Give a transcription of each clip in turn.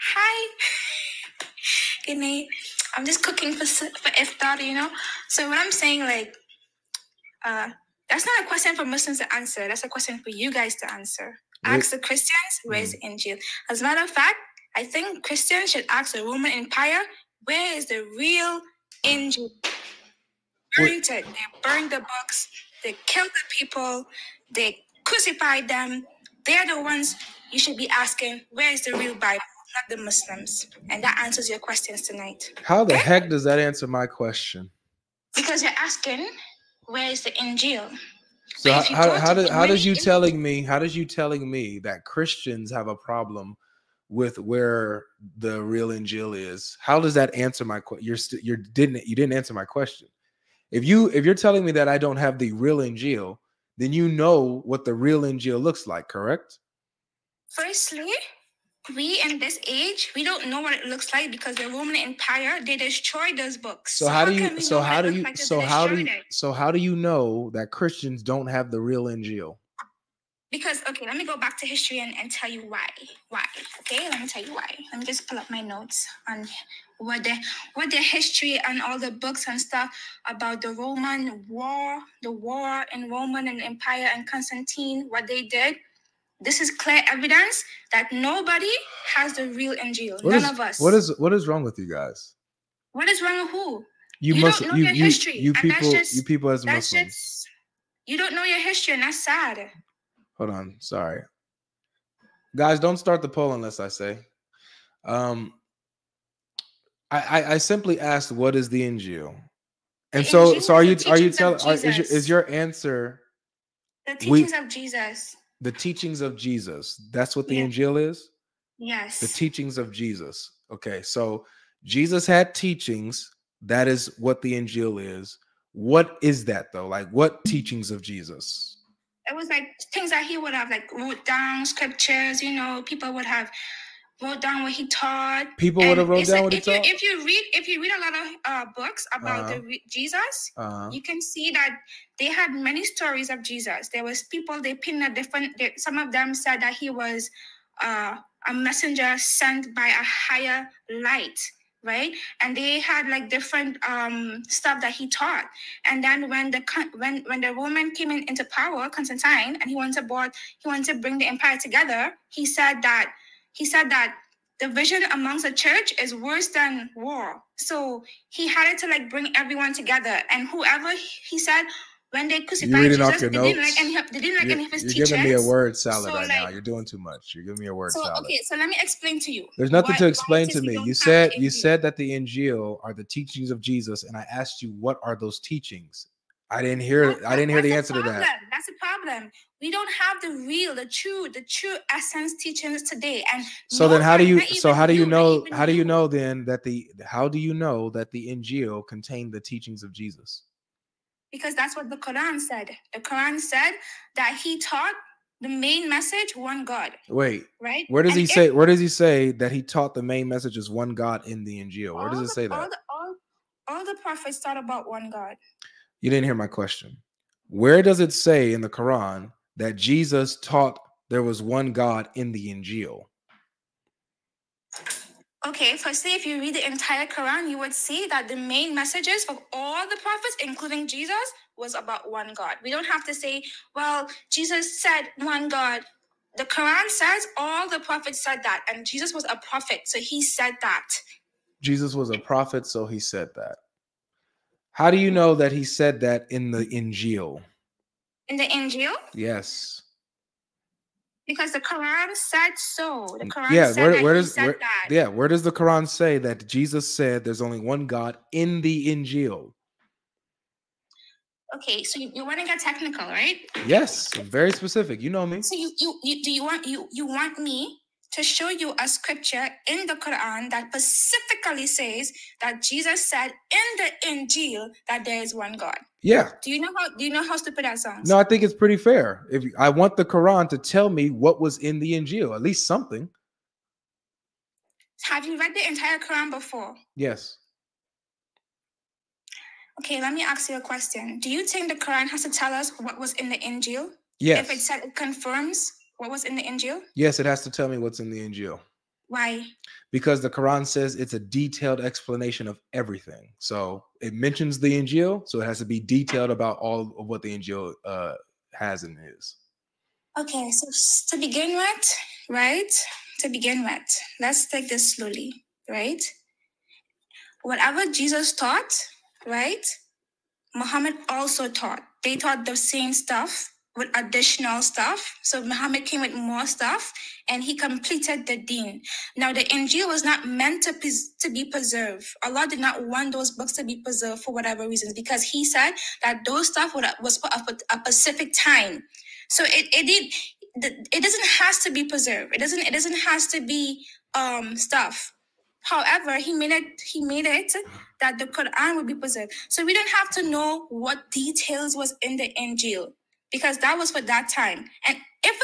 Hi. Good night. I'm just cooking for iftar, you know. So what I'm saying, like, that's not a question for Muslims to answer. That's a question for you guys to answer. Ask the Christians, where's the Injil? As a matter of fact, I think Christians should ask the Roman Empire, where is the real Injil? Burnt it. They burned the books. They killed the people. They crucified them. They're the ones you should be asking, where is the real Bible? Not the Muslims. And that answers your questions tonight. How the heck does that answer my question? Because you're asking, where is the Injil? So how does you telling me that Christians have a problem with where the real Injil is? How does that answer my question? You didn't answer my question. If you're telling me that I don't have the real Injil, then you know what the real Injil looks like, correct? Firstly, we in this age, we don't know what it looks like because the Roman Empire, they destroyed those books. So how do you know that Christians don't have the real Injil? Because, okay, let me go back to history and tell you why. Why? Okay, let me tell you why. Let me just pull up my notes on what the history and all the books and stuff about the Roman war, the war in Roman and Empire and Constantine, what they did. This is clear evidence that nobody has the real Injil. None of us. What is wrong with you guys? What is wrong with who? You don't know your history. You people as Muslims, you don't know your history, and that's sad. Hold on, sorry. Guys, don't start the poll unless I say. I simply asked, what is the Injil? And so is your answer the teachings of Jesus? The teachings of Jesus. That's what the Injil is? Yes. The teachings of Jesus. Okay, so Jesus had teachings. That is what the Injil is. What is that, though? Like, what teachings of Jesus? It was like things that he would have, like, wrote down, scriptures, you know, people would have wrote down what he taught. People would have wrote down what he taught? If you read a lot of books about Jesus, you can see that they had many stories of Jesus. There was people, they pinned a different, some of them said that he was a messenger sent by a higher light, right? And they had like different stuff that he taught. And then when the Roman came into power, Constantine, and he wanted to bring the empire together, he said that division amongst the church is worse than war. So he had it to like bring everyone together. And whoever, he said, when they crucified Jesus, they didn't like any of his teachings. You're giving me a word salad right now. You're doing too much. You're giving me a word salad. Okay, so let me explain to you. There's nothing to explain to me. You said that the Injil are the teachings of Jesus, and I asked you, what are those teachings? I didn't hear the answer to that. That's a problem. We don't have the true essence teachings today. And so then how do you know that the Injil contained the teachings of Jesus? Because that's what the Quran said. The Quran said that he taught the main message, one God. Wait. Right? Where does he say that he taught the main message is one God in the Injil? Where does it say that? All the prophets taught about one God. You didn't hear my question. Where does it say in the Quran that Jesus taught there was one God in the Injil? Okay, firstly, if you read the entire Quran, you would see that the main messages of all the prophets, including Jesus, was about one God. We don't have to say, well, Jesus said one God. The Quran says all the prophets said that, and Jesus was a prophet, so he said that. Jesus was a prophet, so he said that. How do you know that he said that in the Injil? In the Injil? Yes. Because the Quran said so. The Quran said that. Yeah, where does the Quran say that Jesus said there's only one God in the Injil? Okay, so you want to get technical, right? Yes, very specific. You know me. So you want me to show you a scripture in the Quran that specifically says that Jesus said in the Injil that there is one God? Yeah. Do you know how stupid that sounds? No, I think it's pretty fair. If I want the Quran to tell me what was in the Injil, at least something. Have you read the entire Quran before? Yes. Okay, let me ask you a question. Do you think the Quran has to tell us what was in the Injil? Yes. If it said it confirms what was in the Injil? Yes, it has to tell me what's in the Injil. Why? Because the Quran says it's a detailed explanation of everything. So it mentions the Injil, so it has to be detailed about all of what the Injil has and is. Okay, so to begin with, right? To begin with, let's take this slowly, right? Whatever Jesus taught, right? Muhammad also taught. They taught the same stuff with additional stuff. So Muhammad came with more stuff and he completed the deen. Now the Injil was not meant to be preserved. Allah did not want those books to be preserved for whatever reasons, because he said that those stuff was for a specific time. So it doesn't have to be preserved. It doesn't have to be stuff. However, he made it that the Quran would be preserved. So we don't have to know what details was in the Injil, because that was for that time. And if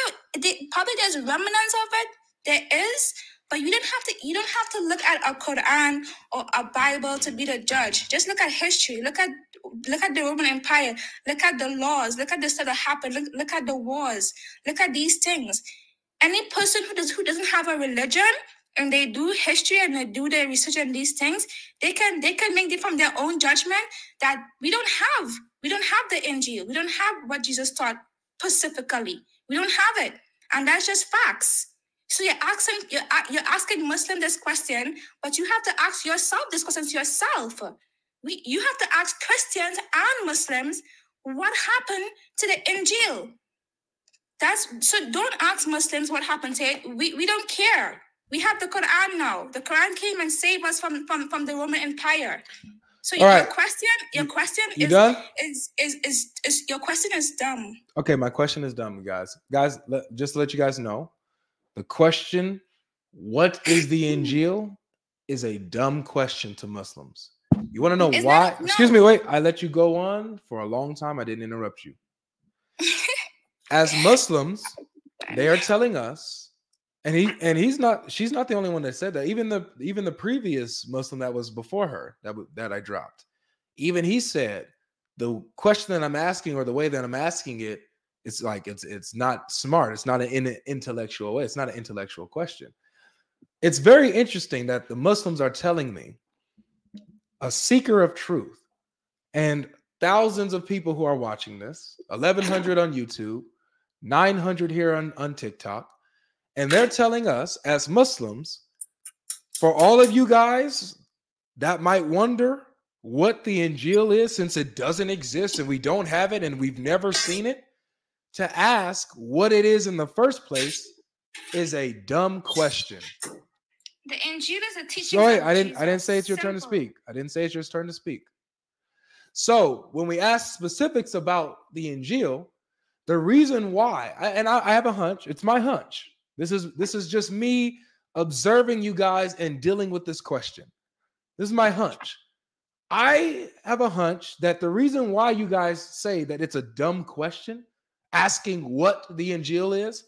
probably there's remnants of it, there is, but you don't have to look at a Quran or a Bible to be the judge. Just look at history. Look at the Roman Empire. Look at the laws. Look at the stuff that happened. Look at the wars. Look at these things. Any person who doesn't have a religion, and they do history and they do their research on these things, they can make it from their own judgment that we don't have the Injil. We don't have what Jesus taught specifically. We don't have it, and that's just facts. So you're asking Muslims this question, but you have to ask yourself this question to yourself. You have to ask Christians and Muslims what happened to the Injil. So don't ask Muslims what happened to it. We don't care. We have the Quran now. The Quran came and saved us from the Roman Empire. So your question is dumb. Okay, my question is dumb, guys. Guys, just to let you guys know, the question, what is the Injil, is a dumb question to Muslims. You want to know why? No. Excuse me, wait. I let you go on for a long time. I didn't interrupt you. As Muslims, they are telling us, she's not the only one that said that. Even the previous Muslim that was before her, that I dropped, even he said the question that I'm asking, or the way that I'm asking it, it's like it's not smart. It's not an intellectual way. It's not an intellectual question. It's very interesting that the Muslims are telling me, a seeker of truth, and thousands of people who are watching this, 1,100 on YouTube, 900 here on TikTok. And they're telling us as Muslims, for all of you guys that might wonder what the Injil is, since it doesn't exist and we don't have it and we've never seen it, to ask what it is in the first place is a dumb question. The Injil is a teaching. Sorry, I didn't say it's your turn to speak. I didn't say it's your turn to speak. So when we ask specifics about the Injil, the reason why, and I have a hunch, it's my hunch. This is just me observing you guys and dealing with this question. This is my hunch. I have a hunch that the reason why you guys say that it's a dumb question, asking what the Injil is,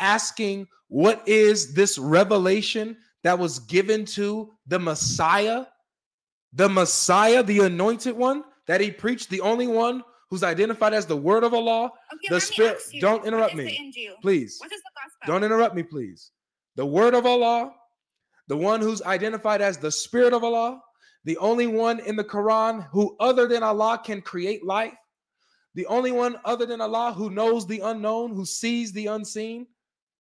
asking what is this revelation that was given to the Messiah, the anointed one that he preached, the only one who's identified as the word of Allah, okay, the spirit. Don't interrupt me, please. What is the gospel? Don't interrupt me, please. The word of Allah, the one who's identified as the spirit of Allah, the only one in the Quran who other than Allah can create life, the only one other than Allah who knows the unknown, who sees the unseen,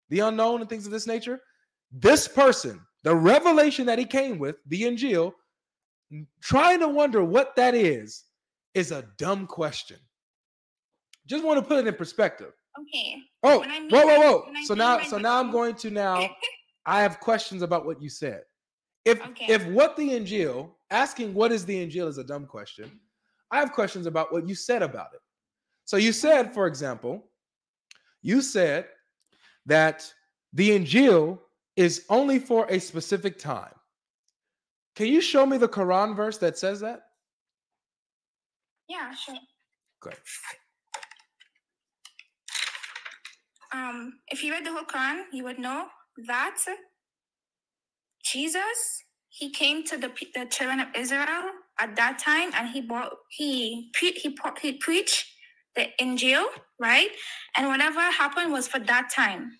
the unknown and things of this nature. This person, the revelation that he came with, the Injil, trying to wonder what that is a dumb question. Just want to put it in perspective. Okay. Oh, whoa. So now I'm going to I have questions about what you said. If what the Injil, asking what is the Injil, is a dumb question, I have questions about what you said about it. So you said, for example, you said that the Injil is only for a specific time. Can you show me the Quran verse that says that? Yeah, sure. Good. If you read the whole Quran, you would know that Jesus, he came to the children of Israel at that time, and he preached the Injil, right? And whatever happened was for that time.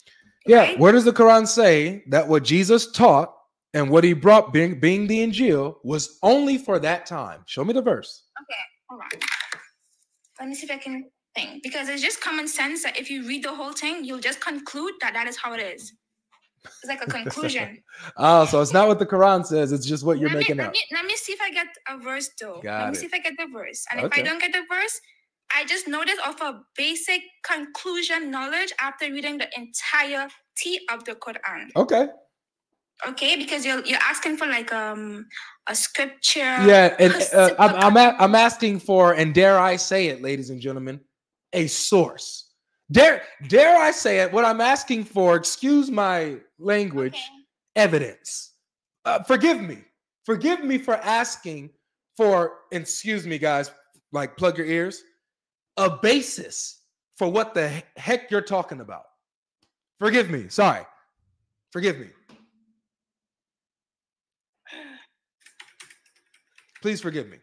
Okay? Yeah. Where does the Quran say that what Jesus taught and what he brought, being the Injil, was only for that time? Show me the verse. Okay, hold on. Let me see if I can think. Because it's just common sense that if you read the whole thing, you'll just conclude that that is how it is. It's like a conclusion. Oh, so it's not what the Quran says. It's just what you're making up. Let me see if I get a verse, though. Let me see if I get the verse. And if I don't get the verse, I just noticed off a basic conclusion knowledge after reading the entirety of the Quran. Okay. Okay, because you're asking for like a scripture. Yeah, and I'm asking for, and dare I say it, ladies and gentlemen, a source. Dare I say it? What I'm asking for, excuse my language, evidence. Forgive me for asking for, and excuse me, guys, like plug your ears, a basis for what the heck you're talking about. Forgive me. Sorry. Forgive me. Please forgive me.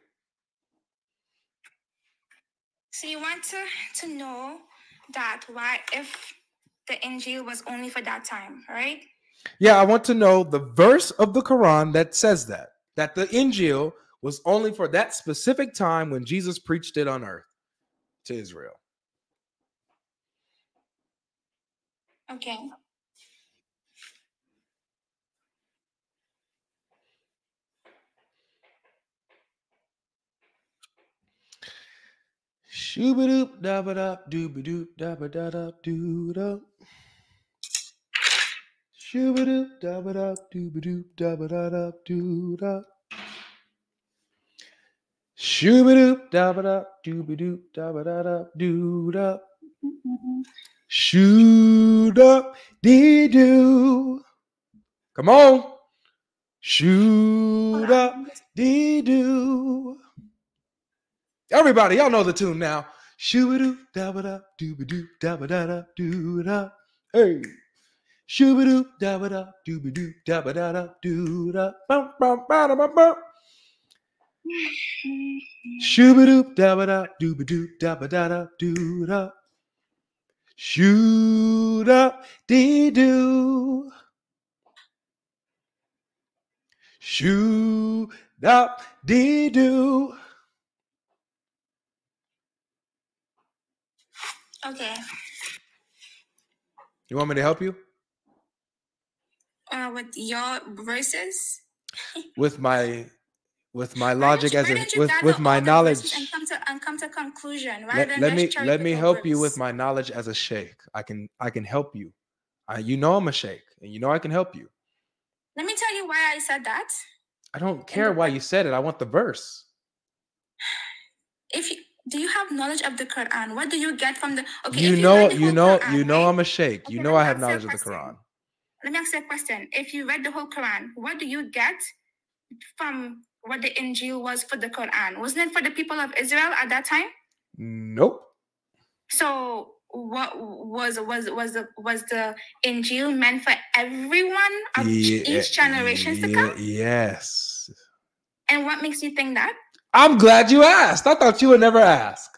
So you want to know that why, if the Injil was only for that time, right? Yeah, I want to know the verse of the Quran that says that the Injil was only for that specific time when Jesus preached it on earth to Israel. Okay. Shoo-ba-doop, da-ba-dop, doo-ba-doop, da-ba-da-dop, doo-dop. Shoo-ba-doop, da-ba-dop, doo-ba-doop, da-ba-da-dop, doo-dop. Shoo-ba-doop, da-ba-dop, doo-ba-doop, da-ba-da-dop, doo-dop. Shoot-up-dee-doo. Come on. Shoot-up-dee-doo. Everybody, y'all know the tune now. Shoo-ba-doo, da-ba-da, doo-ba-doo, da-ba-da-da, doo-da. Hey. Shoo-ba-doo, da-ba-da, doo-ba-doo, da-ba-da-da, doo-da. Bum, bum, bada, bum, bum. Shoo-ba-doo, da-ba-da, doo-ba-doo, da-ba-da-da, doo-da. Shoot-up-dee-doo. Shoot-up-dee-doo. Okay. You want me to help you? With your verses? With my logic as a with my knowledge. And come to conclusion. Let me help you with my knowledge as a sheikh. I can help you. You know I'm a sheikh, and you know I can help you. Let me tell you why I said that. I don't care why you said it. I want the verse. Do you have knowledge of the Quran? What do you get from the? Okay, you know, I'm a sheikh. Okay, you know, I have knowledge of the Quran. Let me ask you a question. If you read the whole Quran, what do you get from what the Injil was for the Quran? Wasn't it for the people of Israel at that time? Nope. So what was the Injil meant for everyone of each generation to come? Yes. And what makes you think that? I'm glad you asked. I thought you would never ask.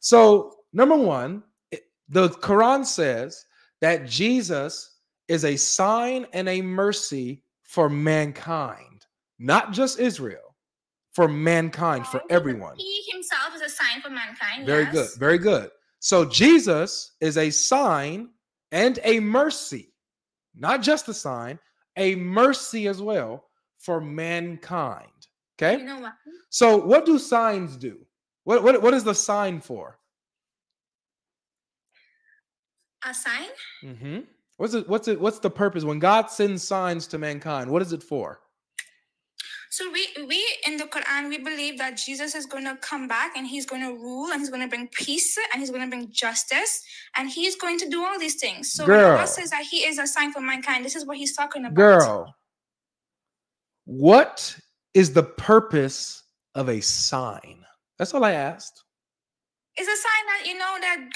So, number one, the Quran says that Jesus is a sign and a mercy for mankind, not just Israel, for mankind, for everyone. He himself is a sign for mankind. Very good. So, Jesus is a sign and a mercy, not just a sign, a mercy as well for mankind. Okay. You know what? So what do signs do? What is the sign for? A sign? Mm-hmm. What's the purpose? When God sends signs to mankind, what is it for? So we in the Quran, we believe that Jesus is going to come back and he's going to rule and he's going to bring peace and he's going to bring justice and he's going to do all these things. So when God says that he is a sign for mankind, this is what he's talking about. Girl, what is the purpose of a sign? That's all I asked. It's a sign that you know that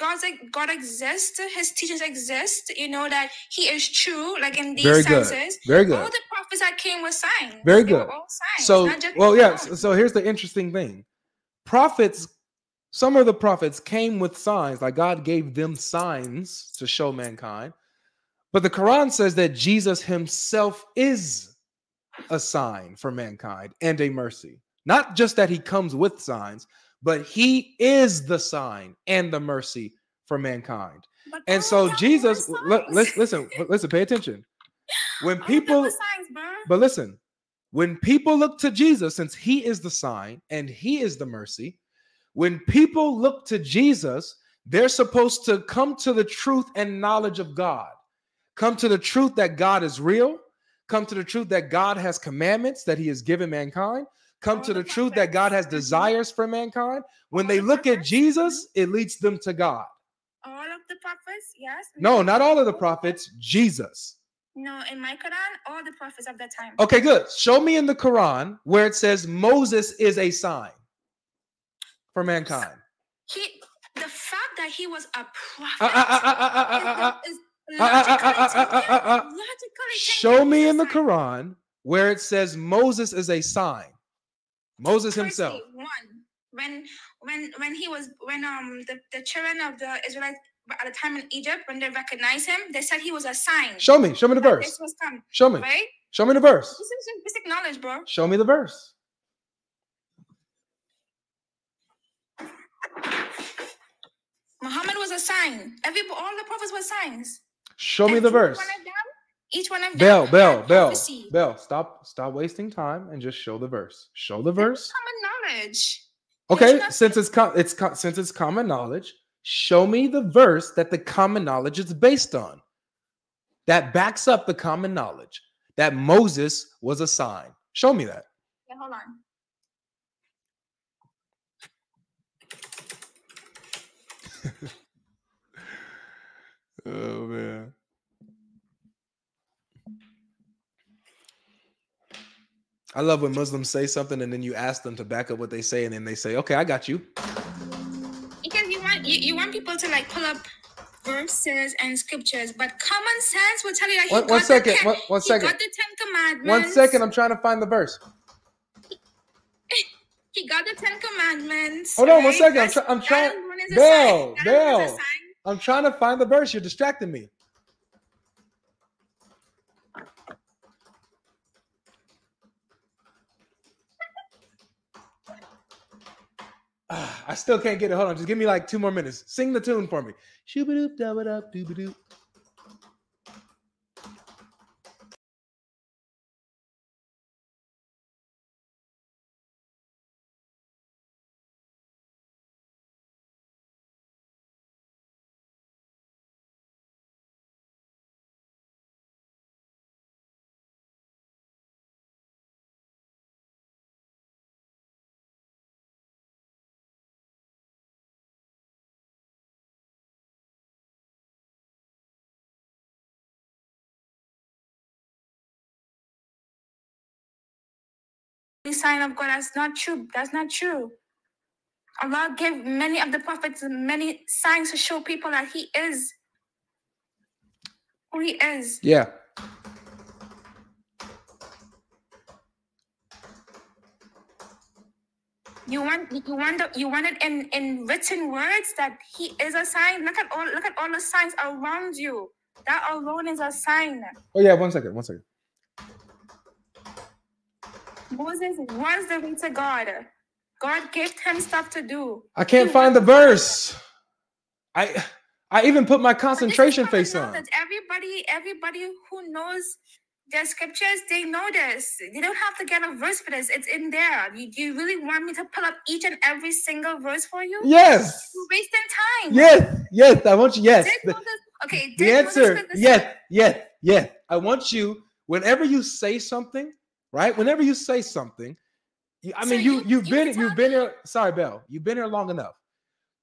God exists, his teachings exist, you know that he is true, like in these senses. Very good. All the prophets that came with signs. Very good. All signs, so here's the interesting thing. Prophets, some of the prophets came with signs, like God gave them signs to show mankind. But the Quran says that Jesus himself is a sign for mankind and a mercy. Not just that he comes with signs, but he is the sign and the mercy for mankind. But and so Jesus, listen, pay attention. When people, when people look to Jesus, since he is the sign and he is the mercy, when people look to Jesus, they're supposed to come to the truth and knowledge of God. Come to the truth that God is real. Come to the truth that God has commandments that he has given mankind. Come to the truth that God has desires for mankind. When they look at Jesus, it leads them to God. All of the prophets, yes? No, not all of the prophets, Jesus. No, in my Quran, all the prophets of that time. Okay, good. Show me in the Quran where it says Moses is a sign for mankind. The fact that he was a prophet is logically. Show me in the Quran where it says Moses is a sign. Moses himself. When the children of the Israelites at the time in Egypt, when they recognized him, they said he was a sign. Show me the verse. This was coming, show me. Right? Show me the verse. This is just basic knowledge, bro. Show me the verse. Muhammad was a sign. All the prophets were signs. Show me the verse. Each one of them. Bell, stop wasting time and just show the verse. Show the verse. Common knowledge. Okay, since it's common knowledge, show me the verse that the common knowledge is based on. That backs up the common knowledge that Moses was a sign. Show me that. Yeah, hold on. Oh man. I love when Muslims say something and then you ask them to back up what they say, and then they say, okay, I got you. Because you want people to like pull up verses and scriptures, but common sense will tell you that he got the 10 commandments. I'm trying to find the verse. He got the 10 commandments. Hold on 1 second. I'm trying to find the verse. You're distracting me. I still can't get it. Hold on. Just give me like 2 more minutes. Sing the tune for me. Shoo-ba-doop, da-ba-doop, doo-ba-doop. Sign of God, that's not true. That's not true. Allah gave many of the prophets many signs to show people that he is who he is. Yeah. You want it in written words that he is a sign. Look at all the signs around you. That alone is a sign. Oh yeah, 1 second. Moses was the way to God. God gave him stuff to do. I can't find the verse. I even put my concentration face on. Everybody who knows their scriptures, they know this. You don't have to get a verse for this. It's in there. Do you really want me to pull up each and every single verse for you? Yes. You're wasting time. Yes. I want you. Yes. Yes. I want you. Whenever you say something. Right? Whenever you say something, you've been here. Sorry, Belle. You've been here long enough.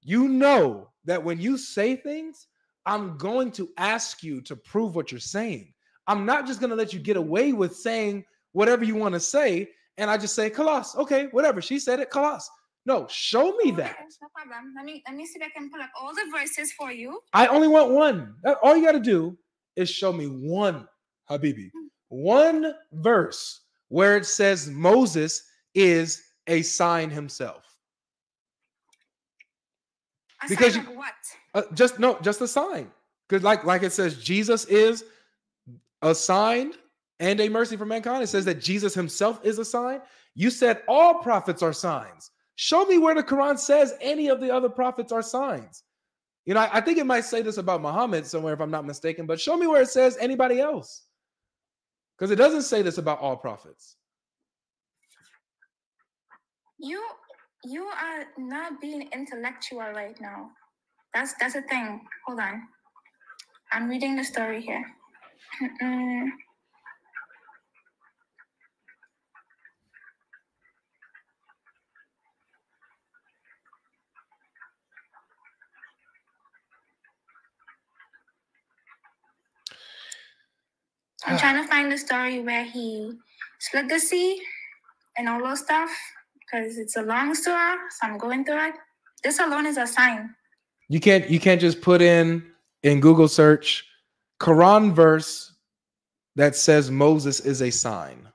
You know that when you say things, I'm going to ask you to prove what you're saying. I'm not just going to let you get away with saying whatever you want to say. And I just say, Kalas, okay, whatever. She said it, Kalas. No, show me that. No problem. Let me see if I can pull up all the verses for you. I only want one. All you got to do is show me one, Habibi. One verse where it says Moses is a sign himself. A sign of what? Just a sign. Because like it says, Jesus is a sign and a mercy for mankind. It says that Jesus himself is a sign. You said all prophets are signs. Show me where the Quran says any of the other prophets are signs. You know, I think it might say this about Muhammad somewhere, if I'm not mistaken, but show me where it says anybody else, because it doesn't say this about all prophets. You are not being intellectual right now. That's the thing. Hold on. I'm reading the story here. I'm trying to find the story where he split the sea and all those stuff, because it's a long story, so I'm going through it. This alone is a sign. You can't just put in Google search Quran verse that says Moses is a sign.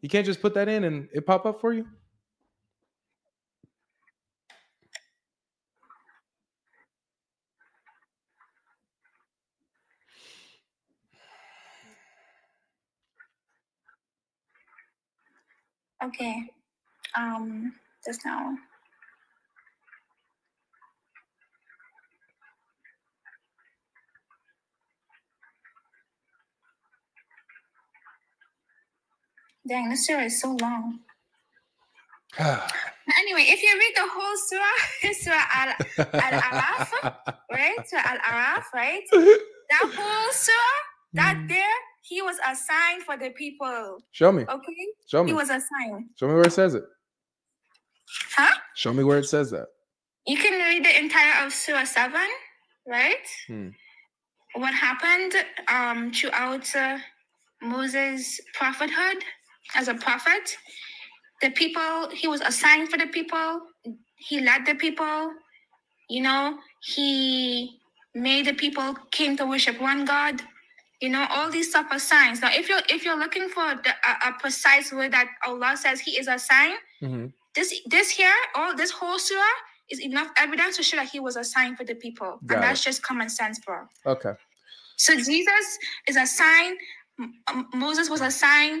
You can't just put that in and it pop up for you. Okay, just now. Dang, this surah is so long. Anyway, if you read the whole surah, it's Surah Al-Araf, right? Surah Al-Araf, right? That whole surah, that there, he was a sign for the people. Show me. Okay? Show me. He was a sign. Show me where it says it. Huh? Show me where it says that. You can read the entire of Surah 7, right? What happened throughout Moses' prophethood. As a prophet, the people, he was assigned for the people, he led the people, you know, he made the people came to worship one God, you know, all these stuff are signs. Now, if you're looking for a precise word that Allah says he is a sign, this here, all this whole surah is enough evidence to show that he was a sign for the people. Got and it. That's just common sense, bro. Okay. So Jesus is a sign, Moses was a sign,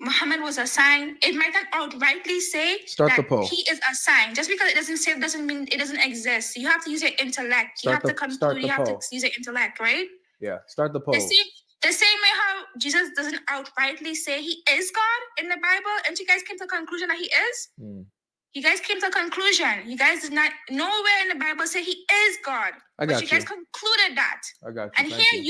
Muhammad was a sign. It might not outrightly say that he is a sign. Just because it doesn't say, doesn't mean it doesn't exist. You have to use your intellect. You have to use your intellect, right? Yeah, start the poll. The same way how Jesus doesn't outrightly say he is God in the Bible, and you guys came to the conclusion that he is. You guys came to a conclusion. You guys did not, nowhere in the Bible say he is God. But you guys concluded that. I got you. And here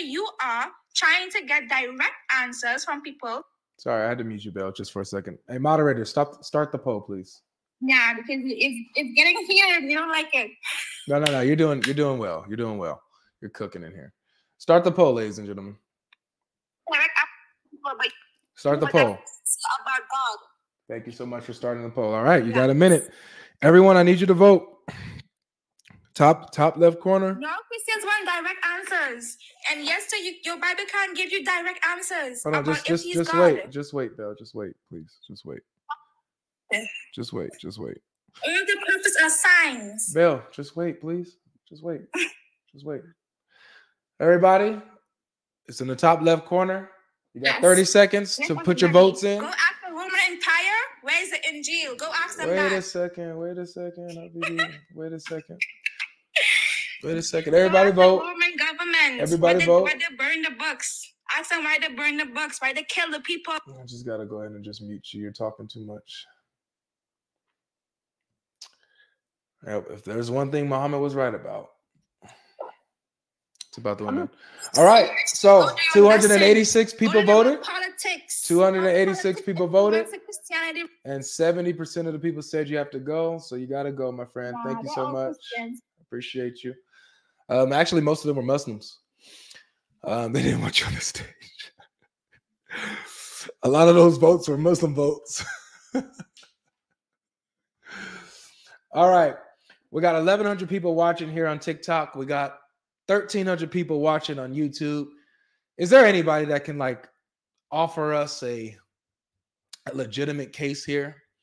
you are trying to get direct answers from people. Sorry, I had to mute you, Belle, just for a second. Hey, moderator, start the poll, please. Yeah, because it's getting here and you don't like it. No. You're doing well. You're doing well. You're cooking in here. Start the poll, ladies and gentlemen. Start the poll. About God. Thank you so much for starting the poll. All right, you got a minute. Everyone, I need you to vote. Top left corner. No Christians want direct answers. And yes, sir, your Bible can't give you direct answers. Hold on, just wait. Just wait, Belle. Just wait, please. Just wait. Just wait. Just wait. All the prophets are signs. Belle, just wait, please. Just wait. Just wait. Everybody, it's in the top left corner. You got 30 seconds to put your votes in. Go after Roman Empire. Where's the Injil? Go ask them that. Wait a second. Everybody vote. Roman government. Everybody vote. Why they burn the books? Ask them why they burn the books. Why they kill the people? I just gotta go ahead and just mute you. You're talking too much. If there's one thing Muhammad was right about, it's about the women. All right, so 286 people voted. 286 people voted, and 70% of the people said you have to go. So you gotta go, my friend. Thank you so much. Appreciate you. Actually, most of them were Muslims. They didn't want you on the stage. A lot of those votes were Muslim votes. All right, we got 1,100 people watching here on TikTok. We got 1,300 people watching on YouTube. Is there anybody that can like offer us a legitimate case here